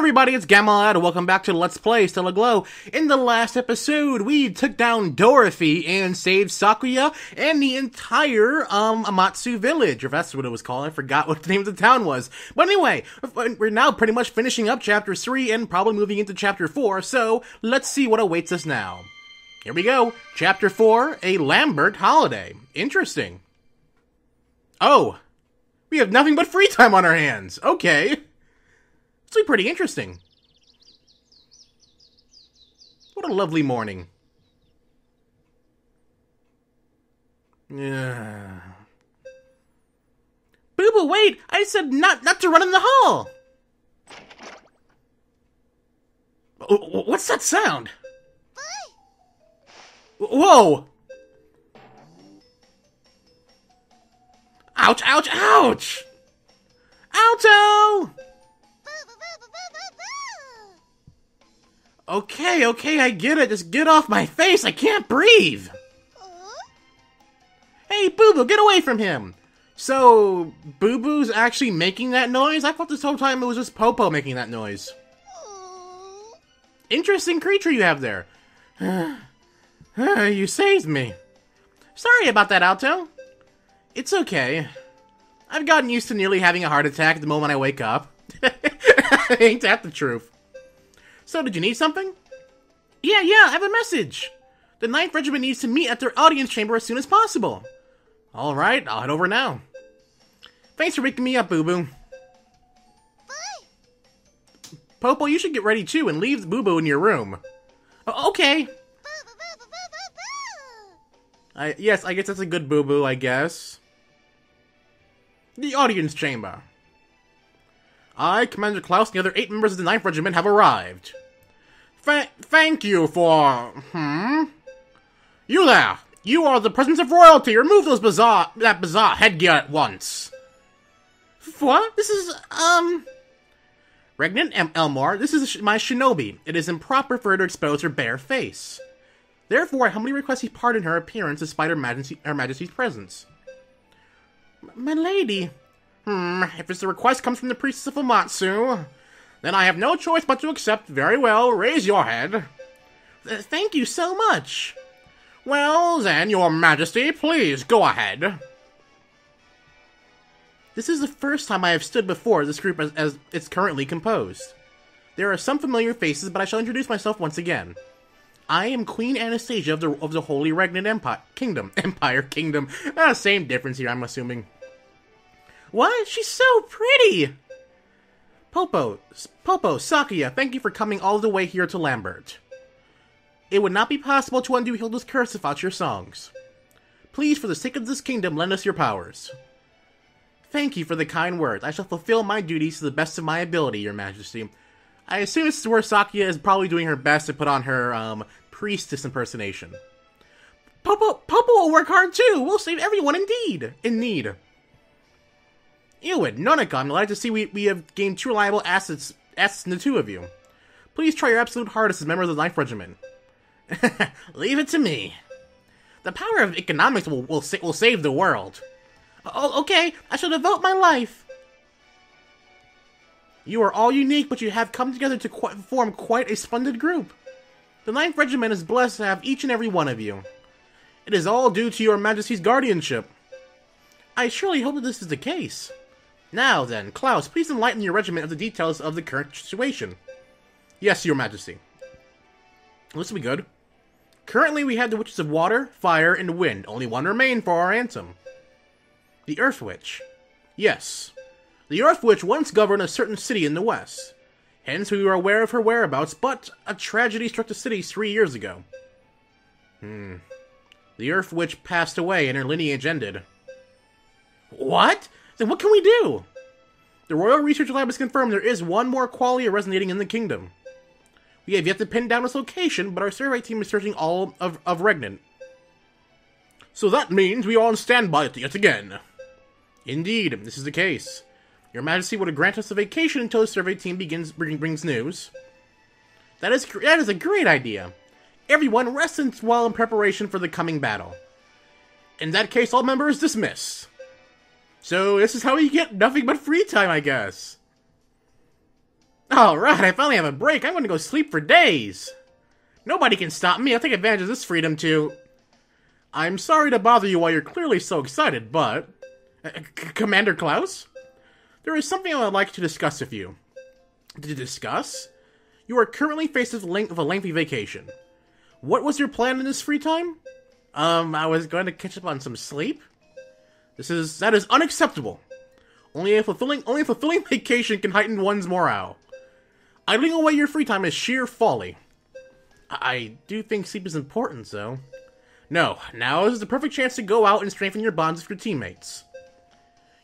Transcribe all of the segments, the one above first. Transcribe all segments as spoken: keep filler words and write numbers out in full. everybody, it's Gammalad, and welcome back to Let's Play Stella Glow. In the last episode, we took down Dorothy and saved Sakuya and the entire um, Amatsu village, if that's what it was called. I forgot what the name of the town was. But anyway, we're now pretty much finishing up Chapter three and probably moving into Chapter four, so let's see what awaits us now. Here we go. Chapter four, a Lambert holiday. Interesting. Oh, we have nothing but free time on our hands. Okay. It's pretty interesting. What a lovely morning. Yeah. Boo-Boo, wait! I said not not to run in the hall. What's that sound? Whoa! Ouch! Ouch! Ouch! Alto! Okay, okay, I get it. Just get off my face. I can't breathe. Hey, Boo-Boo, get away from him. So, Boo-Boo's actually making that noise? I thought this whole time it was just Popo making that noise. Interesting creature you have there. You saved me. Sorry about that, Alto. It's okay. I've gotten used to nearly having a heart attack the moment I wake up. Ain't that the truth? So, did you need something? Yeah, yeah, I have a message. The ninth Regiment needs to meet at their audience chamber as soon as possible. All right, I'll head over now. Thanks for waking me up, Boo-Boo. Bye. Popo, you should get ready too and leave Boo-Boo in your room. Oh, okay. Boo, boo, boo, boo, boo, boo. I, yes, I guess that's a good Boo-Boo, I guess. The audience chamber. I, Commander Klaus, and the other eight members of the ninth Regiment have arrived. Fa thank you for... Hmm? You there! You are the presence of royalty! Remove those bizarre... that bizarre headgear at once! What? This is, um... Regnant and Elmar, this is my shinobi. It is improper for her to expose her bare face. Therefore, I humbly request you pardon her appearance despite her, majesty her Majesty's presence. M my lady... Hmm, if this request comes from the priestess of Amatsu, then I have no choice but to accept. Very well, raise your head. Th thank you so much. Well then, your majesty, please go ahead. This is the first time I have stood before this group as, as it's currently composed. There are some familiar faces, but I shall introduce myself once again. I am Queen Anastasia of the, of the Holy Regnant Empire Kingdom. Empire Kingdom. Ah, same difference here, I'm assuming. What? She's so pretty! Popo, Popo, Sakuya, thank you for coming all the way here to Lambert. It would not be possible to undo Hilda's curse without your songs. Please, for the sake of this kingdom, lend us your powers. Thank you for the kind words. I shall fulfill my duties to the best of my ability, your majesty. I assume this is where Sakuya is probably doing her best to put on her, um, priestess impersonation. Popo, Popo will work hard too! We'll save everyone indeed! In need. Ewan, Nonoka, I'm delighted to see we, we have gained two reliable assets, assets in the two of you. Please try your absolute hardest as members of the ninth Regiment. Leave it to me. The power of economics will, will, sa will save the world. Oh, okay, I shall devote my life. You are all unique, but you have come together to qu form quite a splendid group. The ninth Regiment is blessed to have each and every one of you. It is all due to your Majesty's guardianship. I surely hope that this is the case. Now then, Klaus, please enlighten your regiment of the details of the current situation. Yes, your majesty. This will be good. Currently we have the witches of water, fire, and wind. Only one remain for our anthem. The Earth Witch. Yes. The Earth Witch once governed a certain city in the west. Hence we were aware of her whereabouts, but a tragedy struck the city three years ago. Hmm. The Earth Witch passed away and her lineage ended. What? Then what can we do? The Royal Research Lab has confirmed there is one more qualia resonating in the kingdom. We have yet to pin down its location, but our survey team is searching all of, of Regnant. So that means we are on standby yet again. Indeed, this is the case. Your Majesty would grant us a vacation until the survey team begins bringing brings news. That is that is a great idea. Everyone rests and swell in preparation for the coming battle. In that case, all members dismissed. So, this is how you get nothing but free time, I guess. Alright, I finally have a break. I'm going to go sleep for days. Nobody can stop me. I'll take advantage of this freedom to... I'm sorry to bother you while you're clearly so excited, but... Uh, Commander Klaus? There is something I would like to discuss with you. To discuss? You are currently faced with a lengthy vacation. What was your plan in this free time? Um, I was going to catch up on some sleep. This is... that is unacceptable. Only a fulfilling, only a fulfilling vacation can heighten one's morale. Idling away your free time is sheer folly. I, I do think sleep is important, though. No, now is the perfect chance to go out and strengthen your bonds with your teammates.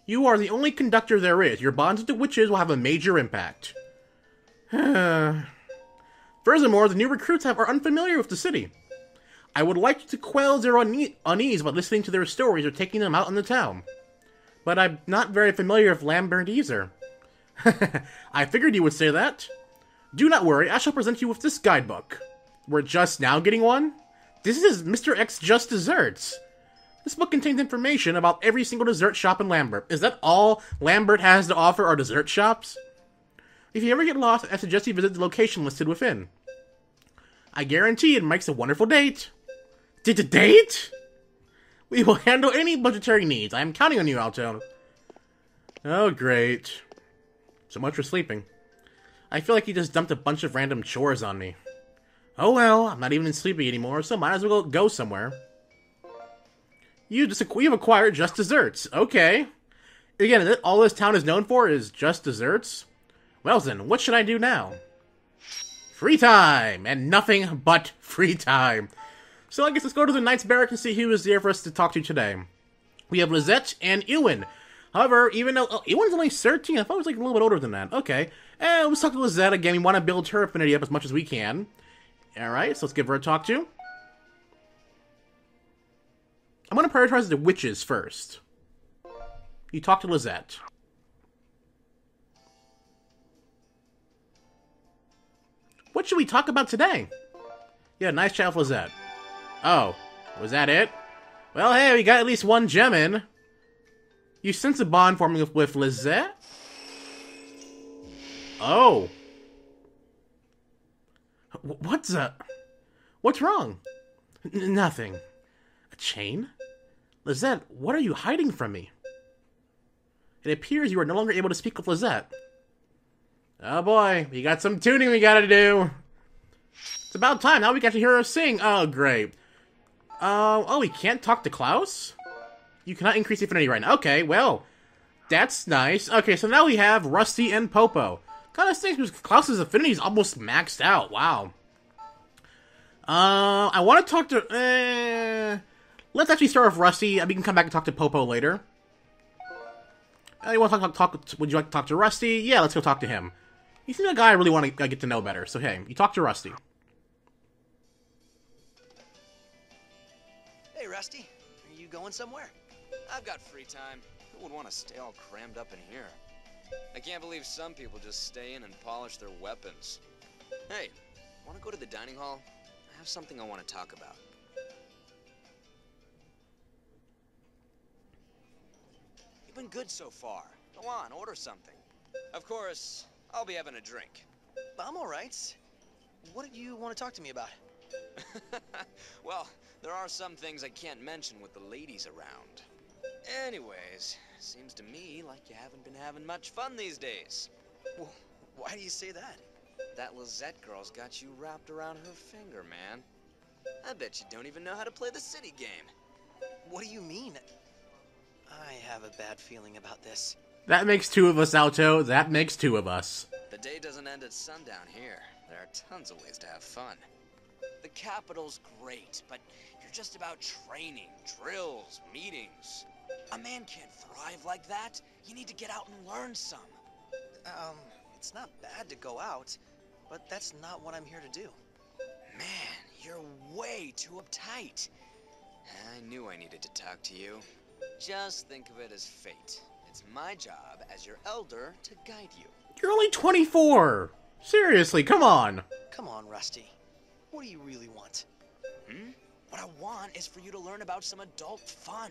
You are the only conductor there is. Your bonds with the witches will have a major impact. Furthermore, the new recruits have, are unfamiliar with the city. I would like you to quell their une unease by listening to their stories or taking them out in the town. But I'm not very familiar with Lambert either. I figured you would say that. Do not worry, I shall present you with this guidebook. We're just now getting one? This is Mister X Just Desserts. This book contains information about every single dessert shop in Lambert. Is that all Lambert has to offer are dessert shops? If you ever get lost, I suggest you visit the location listed within. I guarantee it makes a wonderful date. Did a date? We will handle any budgetary needs. I am counting on you, Alto. Oh, great. So much for sleeping. I feel like you just dumped a bunch of random chores on me. Oh well, I'm not even sleepy anymore, so might as well go somewhere. You just you've acquired Just Desserts. Okay. Again, all this town is known for is Just Desserts. Well then, what should I do now? Free time! And nothing but free time. So I guess let's go to the Knight's Barrack and see who is there for us to talk to today. We have Lisette and Ewan. However, even though oh, Ewan's only thirteen, I thought he was like a little bit older than that. Okay, and let's talk to Lisette again. We want to build her affinity up as much as we can. All right, so let's give her a talk to. I'm going to prioritize the witches first. You talk to Lisette. What should we talk about today? Yeah, nice chat with Lisette. Oh, was that it? Well, hey, we got at least one gem in. You sense a bond forming with, with Lisette? Oh. What's up? What's wrong? N nothing. A chain? Lisette, what are you hiding from me? It appears you are no longer able to speak with Lisette. Oh boy, we got some tuning we gotta do. It's about time, now we got to hear her sing. Oh, great. Uh, oh, we can't talk to Klaus? You cannot increase affinity right now. Okay, well, that's nice. Okay, so now we have Rusty and Popo. Kind of stinks because Klaus's affinity is almost maxed out. Wow. Uh, I want to talk to... Eh, let's actually start with Rusty. We can come back and talk to Popo later. Uh, you want to talk, talk, talk? Would you like to talk to Rusty? Yeah, let's go talk to him. He's the guy I really want to get to know better. So hey, you talk to Rusty. Hey, Rusty. Are you going somewhere? I've got free time. Who would want to stay all crammed up in here? I can't believe some people just stay in and polish their weapons. Hey, want to go to the dining hall? I have something I want to talk about. You've been good so far. Go on, order something. Of course, I'll be having a drink. I'm all right. What did you want to talk to me about? Well, there are some things I can't mention with the ladies around. Anyways, seems to me like you haven't been having much fun these days. Well, why do you say that? That Lisette girl's got you wrapped around her finger, man. I bet you don't even know how to play the city game. What do you mean? I have a bad feeling about this. That makes two of us, Alto. That makes two of us. The day doesn't end at sundown here. There are tons of ways to have fun. The capital's great, but you're just about training, drills, meetings. A man can't thrive like that. You need to get out and learn some. Um, it's not bad to go out, but that's not what I'm here to do. Man, you're way too uptight. I knew I needed to talk to you. Just think of it as fate. It's my job as your elder to guide you. You're only twenty-four. Seriously, come on. Come on, Rusty. What do you really want? Hmm? What I want is for you to learn about some adult fun.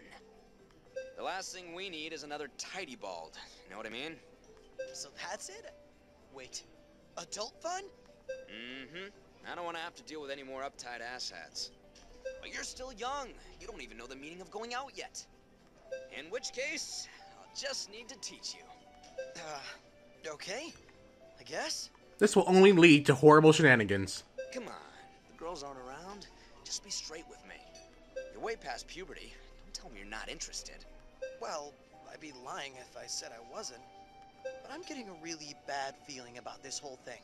The last thing we need is another tidy bald. You know what I mean? So that's it? Wait, Adult fun? Mm-hmm. I don't want to have to deal with any more uptight asshats. But you're still young. You don't even know the meaning of going out yet. In which case, I'll just need to teach you. Uh, okay. I guess? This will only lead to horrible shenanigans. Come on. The girls aren't around. Just be straight with me. You're way past puberty. Don't tell me you're not interested. Well, I'd be lying if I said I wasn't. But I'm getting a really bad feeling about this whole thing.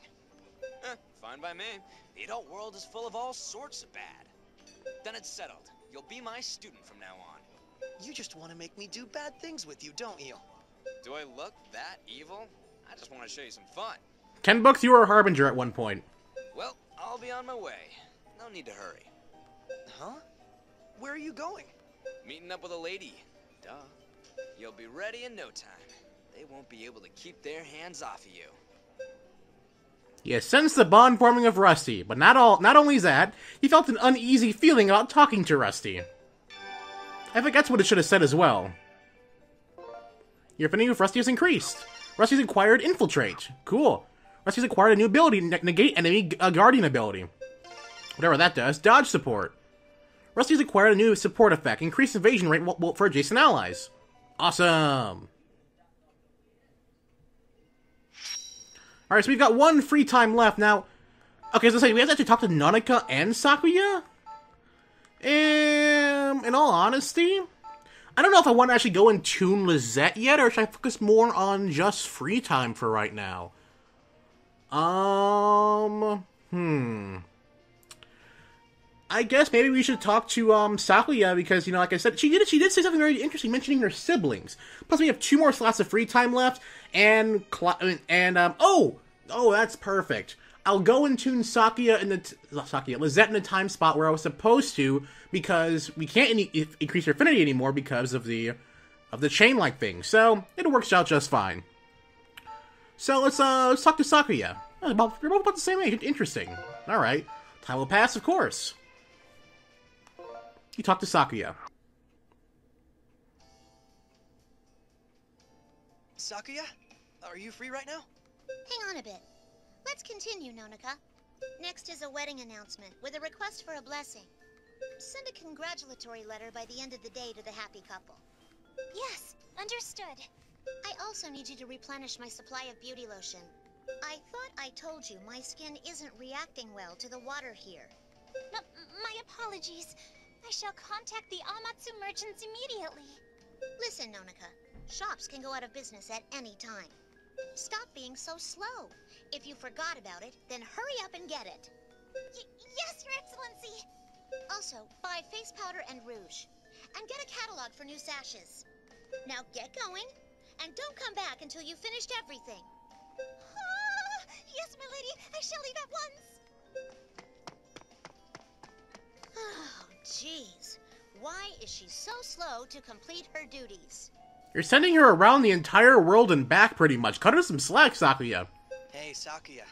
Eh, fine by me. The adult world is full of all sorts of bad. Then it's settled. You'll be my student from now on. You just want to make me do bad things with you, don't you? Do I look that evil? I just want to show you some fun. Ten bucks, you were a harbinger at one point. Well, I'll be on my way. No need to hurry. Huh? Where are you going? Meeting up with a lady. Duh. You'll be ready in no time. They won't be able to keep their hands off of you. Yes, since the bond forming of Rusty, but not all. Not only that, he felt an uneasy feeling about talking to Rusty. I think that's what it should have said as well. Your affinity with Rusty has increased. Rusty's acquired Infiltrate. Cool. Rusty's acquired a new ability, Negate Enemy Guardian ability. Whatever that does. Dodge Support. Rusty's acquired a new support effect. Increased evasion rate for adjacent allies. Awesome. Alright, so we've got one free time left now. Okay, so say we have to actually talk to Nonoka and Sakuya? Um, in all honesty, I don't know if I want to actually go and tune Lisette yet, or should I focus more on just free time for right now? Um, hmm. I guess maybe we should talk to um, Sakuya because, you know, like I said, she did she did say something very interesting, mentioning her siblings. Plus, we have two more slots of free time left, and and um, oh, oh, that's perfect. I'll go and tune Sakuya in the t Sakuya Lisette in the time spot where I was supposed to because we can't in increase her affinity anymore because of the of the chain like thing. So it works out just fine. So let's uh let's talk to Sakuya. We're both about the same age. Interesting. All right, time will pass, of course. You talk to Sakuya. Sakuya, are you free right now? Hang on a bit. Let's continue, Nonoka. Next is a wedding announcement with a request for a blessing. Send a congratulatory letter by the end of the day to the happy couple. Yes, understood. I also need you to replenish my supply of beauty lotion. I thought I told you my skin isn't reacting well to the water here. M- my apologies. I shall contact the Amatsu merchants immediately. Listen, Nonoka. Shops can go out of business at any time. Stop being so slow. If you forgot about it, then hurry up and get it. Y yes, Your Excellency! Also, buy face powder and rouge. And get a catalog for new sashes. Now get going, and don't come back until you've finished everything. Ah, yes, my lady, I shall leave at once. Oh, jeez. Why is she so slow to complete her duties? You're sending her around the entire world and back pretty much. Cut her some slack, Sakuya. Hey, Sakuya.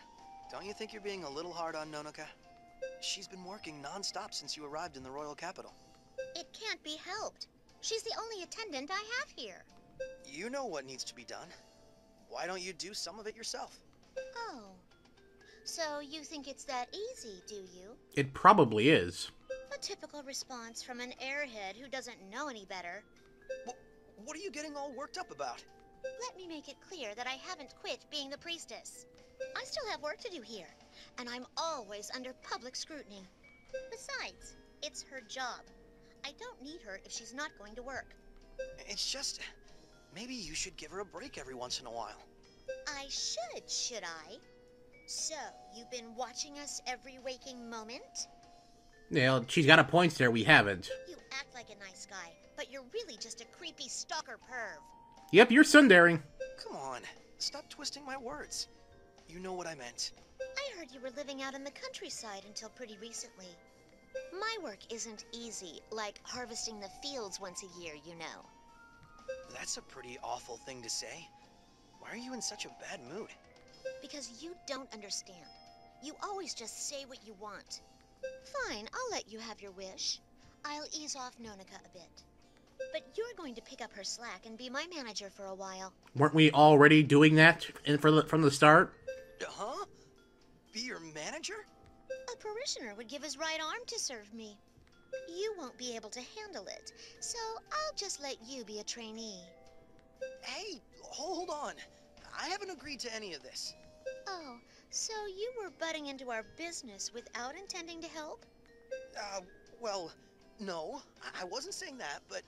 Don't you think you're being a little hard on Nonoka? She's been working non-stop since you arrived in the royal capital. It can't be helped. She's the only attendant I have here. You know what needs to be done. Why don't you do some of it yourself? Oh. So you think it's that easy, do you? It probably is. A typical response from an airhead who doesn't know any better. Well, what are you getting all worked up about? Let me make it clear that I haven't quit being the priestess. I still have work to do here, and I'm always under public scrutiny. Besides, it's her job. I don't need her if she's not going to work. It's just, maybe you should give her a break every once in a while. I should, should I? So, you've been watching us every waking moment? Yeah, she's got a point there, we haven't. You act like a nice guy, but you're really just a creepy stalker perv. Yep, you're sundaring. Come on, stop twisting my words. You know what I meant. I heard you were living out in the countryside until pretty recently. My work isn't easy, like harvesting the fields once a year, you know. That's a pretty awful thing to say. Why are you in such a bad mood? Because you don't understand. You always just say what you want. Fine, I'll let you have your wish. I'll ease off Nonoka a bit. But you're going to pick up her slack and be my manager for a while. Weren't we already doing that in for the, from the start? Huh? be your manager? A parishioner would give his right arm to serve me. You won't be able to handle it, so I'll just let you be a trainee. Hey, hold on. I haven't agreed to any of this. Oh, so you were butting into our business without intending to help? Uh, well, no. I, I wasn't saying that, but...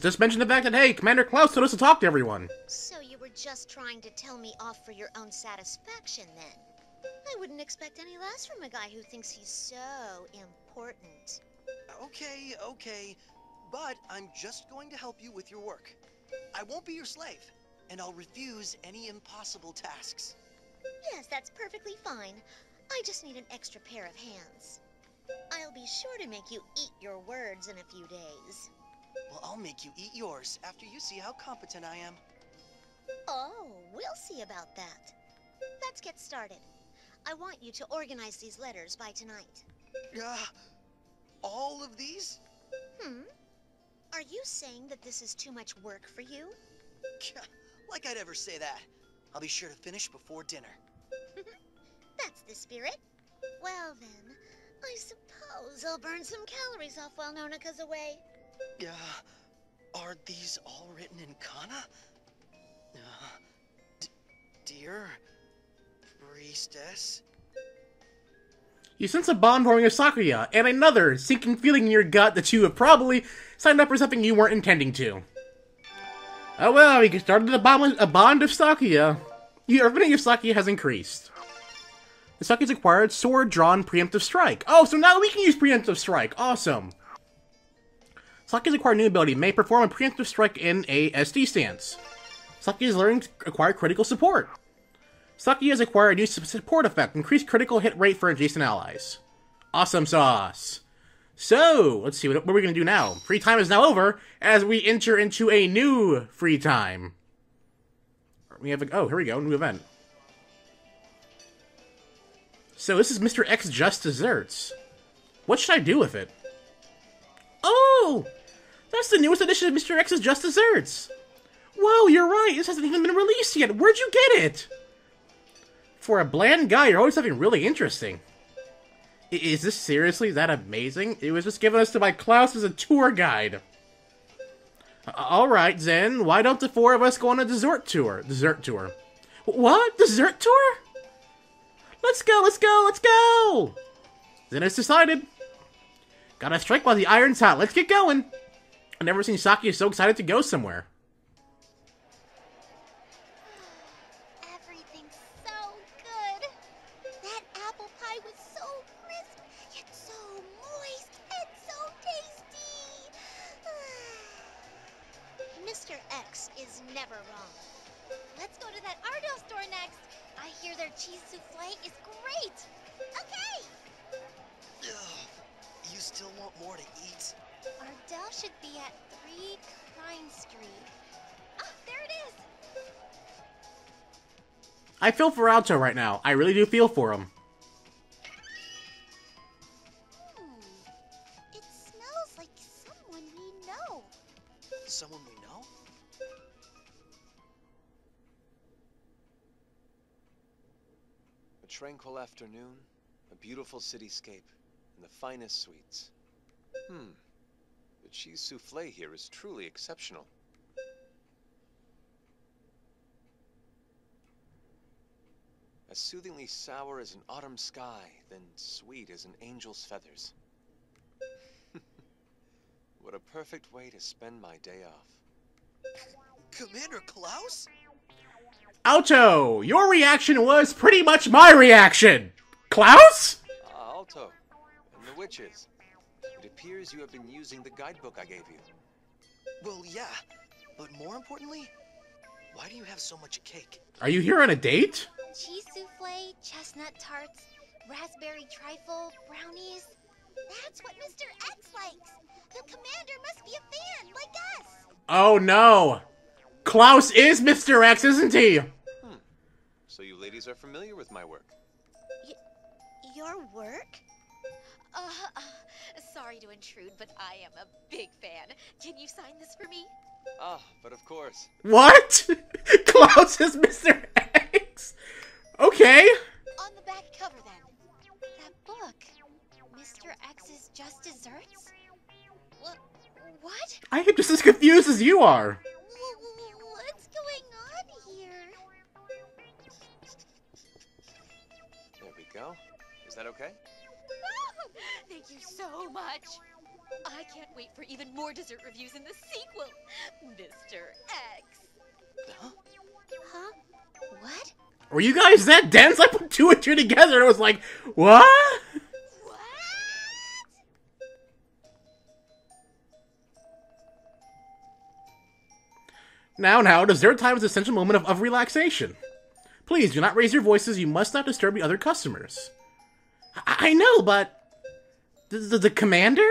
Just mention the fact that, hey, Commander Klaus told us to talk to everyone. So you were just trying to tell me off for your own satisfaction, then? I wouldn't expect any less from a guy who thinks he's so important. Okay, okay, but I'm just going to help you with your work. I won't be your slave, and I'll refuse any impossible tasks. Yes, that's perfectly fine. I just need an extra pair of hands. I'll be sure to make you eat your words in a few days. Well, I'll make you eat yours after you see how competent I am. Oh, we'll see about that. Let's get started. I want you to organize these letters by tonight. Uh, all of these? Hmm. Are you saying that this is too much work for you? Like I'd ever say that. I'll be sure to finish before dinner. That's the spirit. Well then, I suppose I'll burn some calories off while Nonoka's away. Yeah. Uh, are these all written in kana? Uh, d dear priestess. You sense a bond forming with Sakuya, and another sinking feeling in your gut that you have probably signed up for something you weren't intending to. Oh well, we get started with a bond, with a bond of Sakuya. Your affinity of Sakuya has increased. The Sakuya's acquired sword-drawn preemptive strike. Oh, so now we can use preemptive strike. Awesome. Sakuya's acquired new ability may perform a preemptive strike in a S D stance. Sakuya's learning to acquire critical support. Sakuya's acquired a new support effect, increased critical hit rate for adjacent allies. Awesome sauce. So, let's see, what, what are we going to do now? Free time is now over as we enter into a new free time. We have a, oh, here we go, new event. So this is Mister X Just Desserts. What should I do with it? Oh! That's the newest edition of Mister X's Just Desserts! Whoa, you're right! This hasn't even been released yet! Where'd you get it? For a bland guy, you're always something really interesting. I is this seriously that amazing? It was just given us to my Klaus as a tour guide. Uh, Alright, Zen, why don't the four of us go on a dessert tour? Dessert tour. What? Dessert tour? Let's go, let's go, let's go! Zen has decided. Gotta strike while the iron's hot. Let's get going. I've never seen Sakuya so excited to go somewhere. Everything's so good. That apple pie was so crisp, yet so moist and so tasty. Mister X is never wrong. Let's go to that Ardell store next. I hear their cheese souffle is great. Okay. You still want more to eat? Ardell should be at three Klein Street. Oh, there it is! I feel for Alto right now. I really do feel for him. Hmm. It smells like someone we know. Someone we know? A tranquil afternoon, a beautiful cityscape. And the finest sweets. Hmm. The cheese soufflé here is truly exceptional. As soothingly sour as an autumn sky, then sweet as an angel's feathers. What a perfect way to spend my day off. Commander Klaus? Alto! Your reaction was pretty much my reaction! Klaus? Uh, Alto. The witches. It appears you have been using the guidebook I gave you. Well, yeah, but more importantly, why do you have so much cake? Are you here on a date? Cheese souffle, chestnut tarts, raspberry trifle, brownies. That's what Mister X likes. The commander must be a fan like us. Oh no. Klaus is Mister X, isn't he? Hmm. So you ladies are familiar with my work. Y- your work? Uh, uh, sorry to intrude, but I am a big fan. Can you sign this for me? Ah, but of course. What? Klaus is Mister X. Okay. On the back back cover then. That book, Mister X's Just Desserts? What? What? I am just as confused as you are. What's going on here? There we go. Is that okay? Oh, thank you so much. I can't wait for even more dessert reviews in the sequel, Mister X. Huh? Huh? What? Were you guys that dense? I put two and two together and I was like, what? What? Now, now, dessert time is an essential moment of, of relaxation. Please do not raise your voices. You must not disturb the other customers. I, I know, but... The, the, the commander?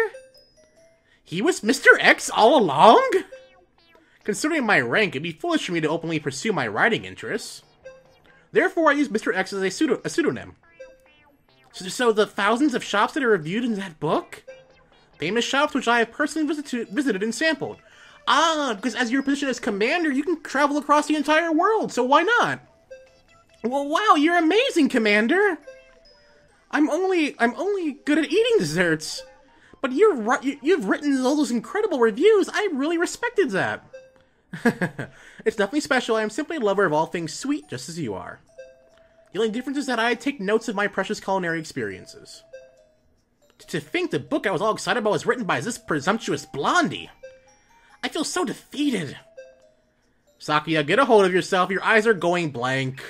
He was Mister X all along? Considering my rank, it'd be foolish for me to openly pursue my writing interests. Therefore, I use Mister X as a, pseudo a pseudonym. So, so the thousands of shops that are reviewed in that book? Famous shops which I have personally visit visited and sampled. Ah, because as your position as commander, you can travel across the entire world, so why not? Well, wow, you're amazing, Commander! I'm only, I'm only good at eating desserts. But you're, you, you've written all those incredible reviews. I really respected that. It's definitely special. I am simply a lover of all things sweet, just as you are. The only difference is that I take notes of my precious culinary experiences. T to think the book I was all excited about was written by this presumptuous blondie. I feel so defeated. Sakuya, get a hold of yourself. Your eyes are going blank.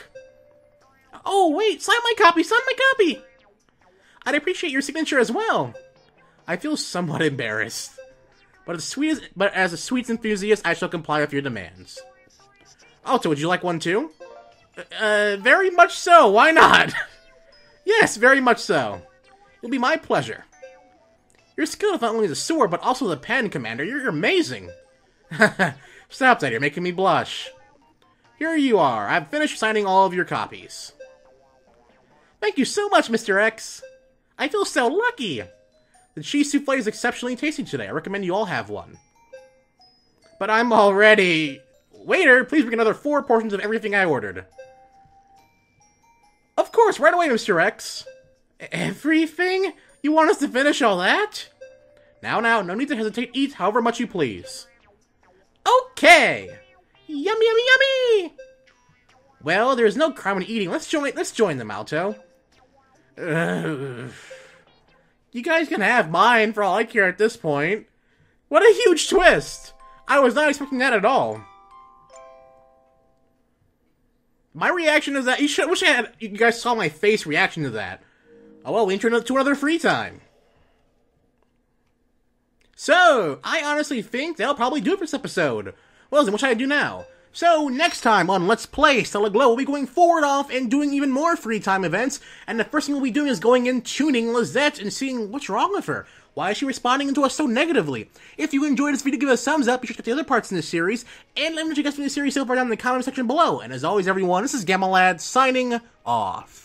Oh, wait. Sign my copy. Sign my copy. I'd appreciate your signature as well. I feel somewhat embarrassed. But as, sweet as, but as a sweets enthusiast, I shall comply with your demands. Alto, would you like one too? Uh, very much so, why not? Yes, very much so. It'll be my pleasure. You're skilled with not only the sword, but also the pen, Commander. You're amazing. Stop that, you're making me blush. Here you are. I've finished signing all of your copies. Thank you so much, Mister X. I feel so lucky. The cheese souffle is exceptionally tasty today. I recommend you all have one. But I'm already... Waiter, please bring another four portions of everything I ordered. Of course, right away, Mister X. Everything? You want us to finish all that? Now, now, no need to hesitate. Eat however much you please. Okay! Yummy, yummy, yummy! Well, there's no crime in eating. Let's join, let's join them, Alto. Ugh... You guys can have mine for all I care at this point. What a huge twist! I was not expecting that at all. My reaction is that you should wish I had you guys saw my face reaction to that. Oh well, we entered into another free time. So I honestly think that'll probably do it for this episode. Well then, what should I do now? So next time on Let's Play Stella Glow, we'll be going forward off and doing even more free time events, and the first thing we'll be doing is going and tuning Lisette and seeing what's wrong with her. Why is she responding to us so negatively? If you enjoyed this video, give it a thumbs up, be sure to check the other parts in this series, and let me know what you guys think of the series so far down in the comment section below. And as always everyone, this is Gammalad, signing off.